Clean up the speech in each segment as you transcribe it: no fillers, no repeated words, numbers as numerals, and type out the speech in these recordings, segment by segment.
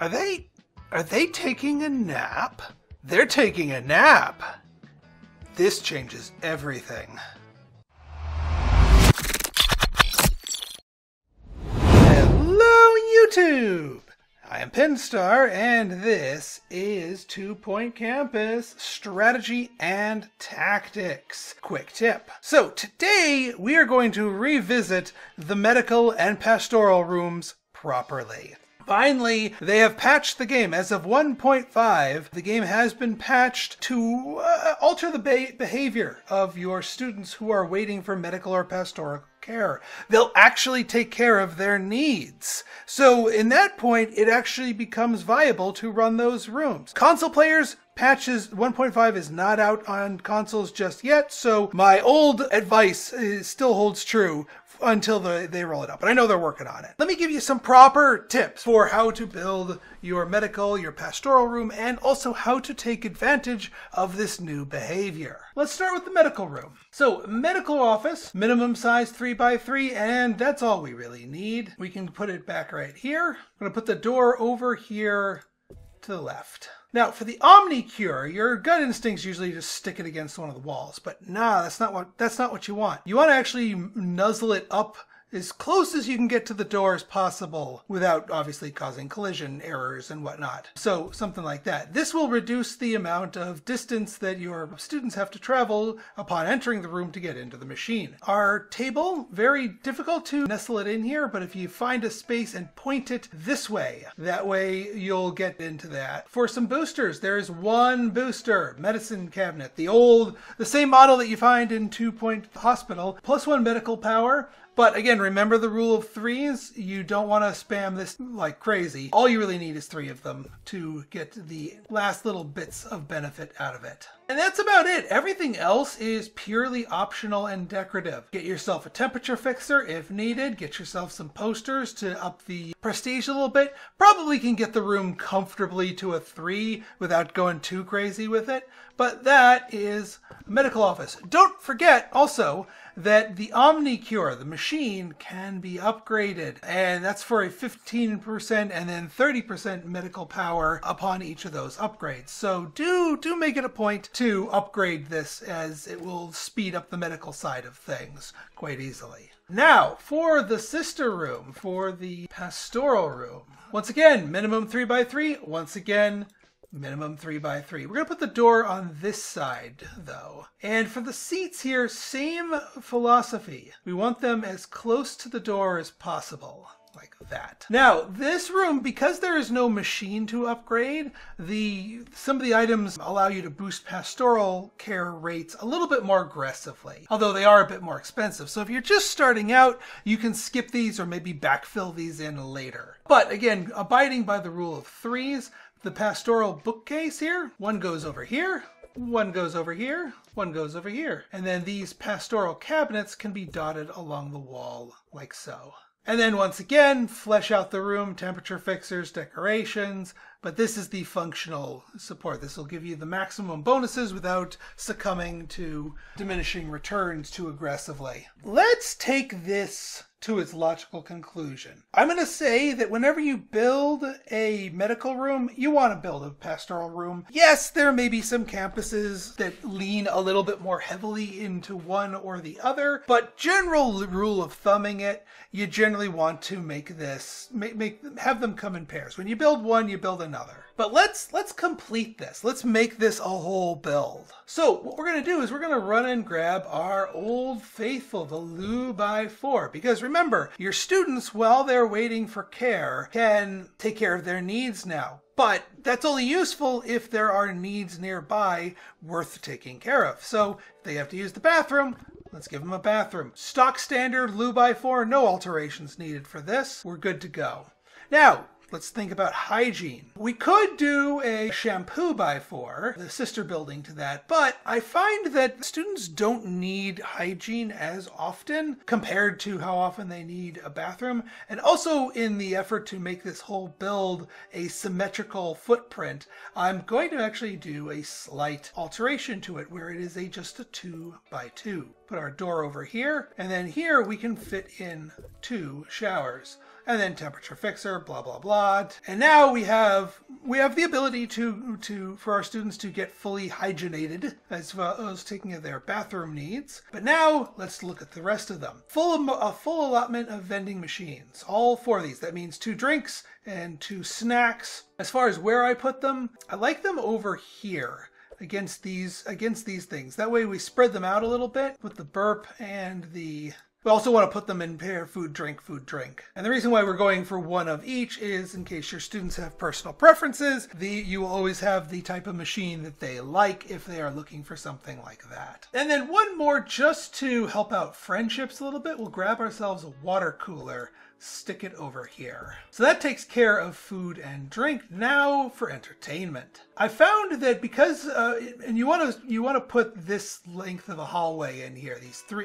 Are they taking a nap? They're taking a nap. This changes everything. Hello, YouTube. I am Pinstar, and this is 2 Point Campus Strategy and Tactics Quick Tip. So today we are going to revisit the medical and pastoral rooms properly. Finally, they have patched the game. As of 1.5, the game has been patched to alter the behavior of your students who are waiting for medical or pastoral care. They'll actually take care of their needs. So in that point, it actually becomes viable to run those rooms. Console players, patches 1.5 is not out on consoles just yet, so my old advice still holds true until they roll it up, but I know they're working on it. Let me give you some proper tips for how to build your medical, your pastoral room, and also how to take advantage of this new behavior. Let's start with the medical room. So medical office, minimum size 3 by 3, and that's all we really need. We can put it back right here. I'm gonna put the door over here to the left. Now, for the Omni Cure, your gut instincts usually just stick it against one of the walls, but nah, that's not what you want. You want to actually nuzzle it up as close as you can get to the door as possible without obviously causing collision errors and whatnot. So something like that. This will reduce the amount of distance that your students have to travel upon entering the room to get into the machine. Our table, very difficult to nestle it in here, but if you find a space and point it this way, that way you'll get into that. For some boosters, there is one booster, medicine cabinet, the same model that you find in 2 Point Hospital, plus one medical power. But again, remember the rule of threes. You don't want to spam this like crazy. All you really need is 3 of them to get the last little bits of benefit out of it. And that's about it. Everything else is purely optional and decorative. Get yourself a temperature fixer if needed. Get yourself some posters to up the prestige a little bit. Probably can get the room comfortably to a 3 without going too crazy with it. But that is medical office. Don't forget also that the Omni Cure, the machine, can be upgraded. And that's for a 15% and then 30% medical power upon each of those upgrades. So do make it a point to upgrade this, as it will speed up the medical side of things quite easily. Now, for the sister room, for the pastoral room. Once again, minimum 3 by 3. Once again, minimum 3 by 3. We're going to put the door on this side, though. And for the seats here, same philosophy. We want them as close to the door as possible. Like that. Now, this room, because there is no machine to upgrade, some of the items allow you to boost pastoral care rates a little bit more aggressively, although they are a bit more expensive. So if you're just starting out, you can skip these or maybe backfill these in later. But again, abiding by the rule of 3s, the pastoral bookcase here, one goes over here, one goes over here, one goes over here. And then these pastoral cabinets can be dotted along the wall like so. And then once again, flesh out the room, temperature fixers, decorations, but this is the functional support. This will give you the maximum bonuses without succumbing to diminishing returns too aggressively. Let's take this to its logical conclusion. I'm going to say that whenever you build a medical room, you want to build a pastoral room. Yes, there may be some campuses that lean a little bit more heavily into one or the other, but general rule of thumbing it, you generally want to have them come in pairs. When you build one, you build another. But let's complete this. Let's make this a whole build. So what we're going to do is we're going to run and grab our old faithful, the Loo by 4, because remember, your students, while they're waiting for care, can take care of their needs now. But that's only useful if there are needs nearby worth taking care of. So if they have to use the bathroom, let's give them a bathroom. Stock standard Loo by 4, no alterations needed for this. We're good to go. Now, let's think about hygiene. We could do a shampoo by 4, the sister building to that, but I find that students don't need hygiene as often compared to how often they need a bathroom. And also, in the effort to make this whole build a symmetrical footprint, I'm going to actually do a slight alteration to it where it is just a 2 by 2. Put our door over here, and then here we can fit in 2 showers. and then temperature fixer, blah, blah, blah. And now we have the ability for our students to get fully hygienated as well as taking care of their bathroom needs. But now let's look at the rest of them. A full allotment of vending machines, all four of these. That means 2 drinks and 2 snacks. As far as where I put them, I like them over here. Against these things. That way we spread them out a little bit with the burp and the... We also want to put them in pair food, drink. And the reason why we're going for one of each is in case your students have personal preferences, you will always have the type of machine that they like if they are looking for something like that. And then one more just to help out friendships a little bit, we'll grab ourselves a water cooler, stick it over here. So that takes care of food and drink. Now for entertainment. I found that because and you want to put this length of a hallway in here,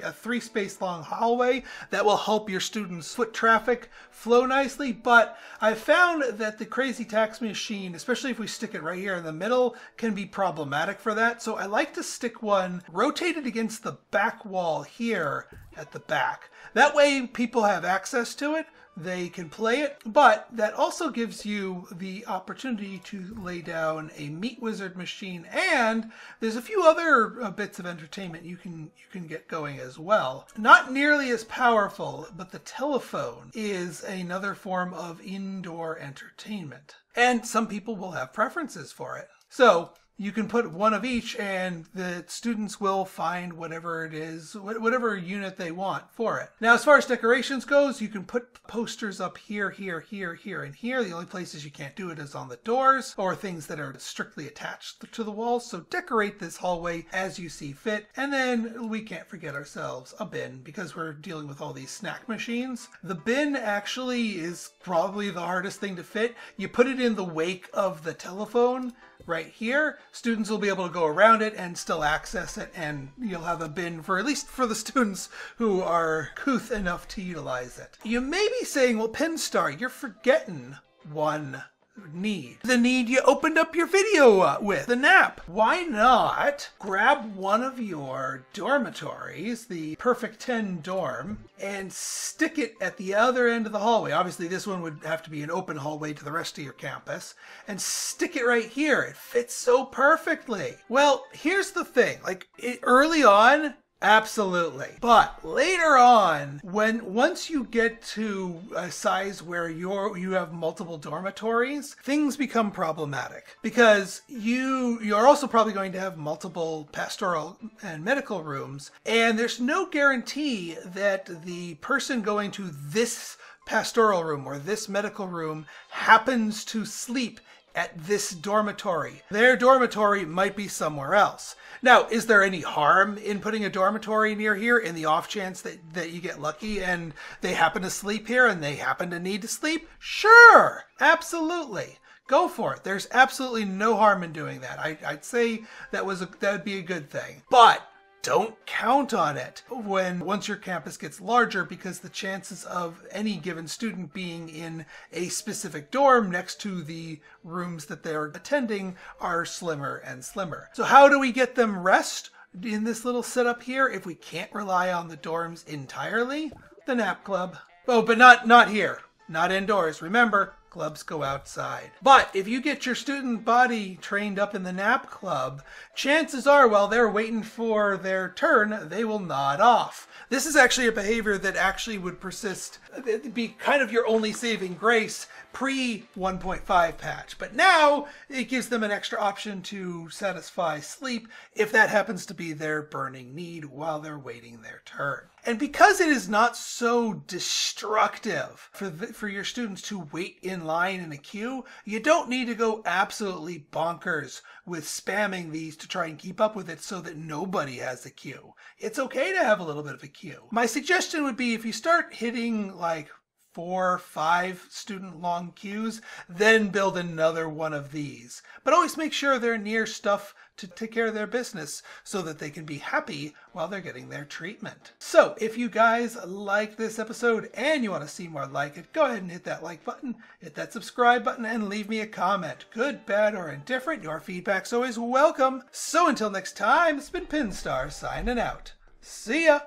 a three space long hallway that will help your students' foot traffic flow nicely. But I found that the crazy tax machine, especially if we stick it right here in the middle, can be problematic for that. So I like to stick one rotated against the back wall here at the back. That way people have access to it, they can play it, but that also gives you the opportunity to lay down a meat wizard machine, and there's a few other bits of entertainment you can get going as well. Not nearly as powerful, but the telephone is another form of indoor entertainment, and some people will have preferences for it. So you can put one of each and the students will find whatever it is, whatever unit they want for it. Now, as far as decorations goes, you can put posters up here, here, here, here, and here. The only places you can't do it is on the doors or things that are strictly attached to the walls. So decorate this hallway as you see fit. And then we can't forget ourselves a bin because we're dealing with all these snack machines. The bin actually is probably the hardest thing to fit. You put it in the wake of the telephone right here. Students will be able to go around it and still access it, and you'll have a bin for at least for the students who are couth enough to utilize it. You may be saying, well, Pinstar, you're forgetting one need. The need you opened up your video with, the nap. Why not grab one of your dormitories, the Perfect 10 dorm, and stick it at the other end of the hallway? Obviously this one would have to be an open hallway to the rest of your campus, and stick it right here. It fits so perfectly. Well, here's the thing, like early on, absolutely. But later on, once you get to a size where you have multiple dormitories, things become problematic because you're also probably going to have multiple pastoral and medical rooms, and there's no guarantee that the person going to this pastoral room or this medical room happens to sleep at this dormitory. Their dormitory might be somewhere else. Now, is there any harm in putting a dormitory near here in the off chance that you get lucky and they happen to sleep here and they happen to need to sleep? Sure, absolutely. Go for it. There's absolutely no harm in doing that. I'd say that would be a good thing. But don't count on it once your campus gets larger, because the chances of any given student being in a specific dorm next to the rooms that they're attending are slimmer and slimmer. So how do we get them rest in this little setup here if we can't rely on the dorms entirely? The nap club. Oh, but not here. Not indoors. Remember, clubs go outside. But if you get your student body trained up in the nap club, chances are while they're waiting for their turn, they will nod off. This is actually a behavior that actually would persist. It'd be kind of your only saving grace pre-1.5 patch. But now it gives them an extra option to satisfy sleep if that happens to be their burning need while they're waiting their turn. And because it is not so destructive for your students to wait in line in a queue, you don't need to go absolutely bonkers with spamming these to try and keep up with it so that nobody has a queue. It's okay to have a little bit of a queue. My suggestion would be if you start hitting like 4 or 5 student long queues, then build another one of these. But always make sure they're near stuff to take care of their business so that they can be happy while they're getting their treatment. So if you guys like this episode and you want to see more like it, go ahead and hit that like button, hit that subscribe button, and leave me a comment. Good, bad, or indifferent, your feedback's always welcome. So until next time, it's been Pinstar signing out. See ya!